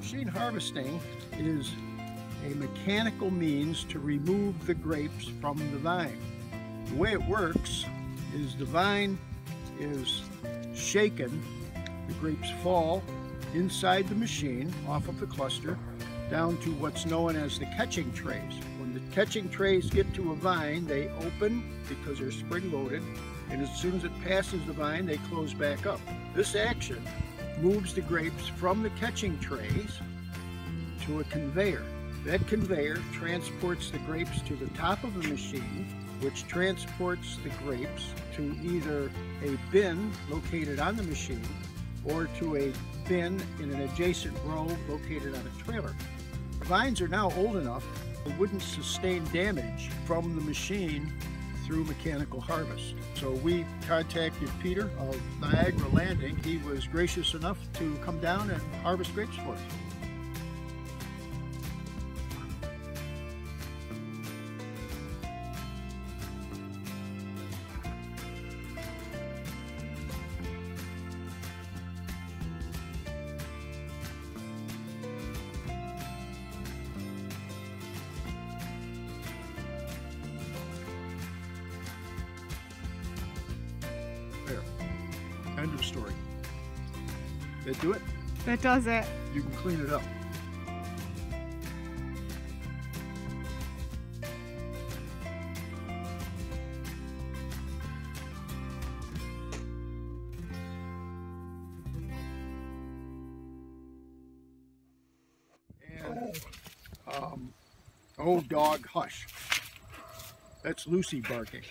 Machine harvesting is a mechanical means to remove the grapes from the vine. The way it works is the vine is shaken, the grapes fall inside the machine off of the cluster down to what's known as the catching trays. When the catching trays get to a vine, they open because they're spring-loaded, and as soon as it passes the vine, they close back up. This action moves the grapes from the catching trays to a conveyor. That conveyor transports the grapes to the top of the machine, which transports the grapes to either a bin located on the machine or to a bin in an adjacent row located on a trailer. The vines are now old enough it wouldn't sustain damage from the machine through mechanical harvest. So we contacted Peter of Niagara Landing. He was gracious enough to come down and harvest grapes for us. End of story. That do it? That does it. You can clean it up. And, oh dog, hush. That's Lucy barking.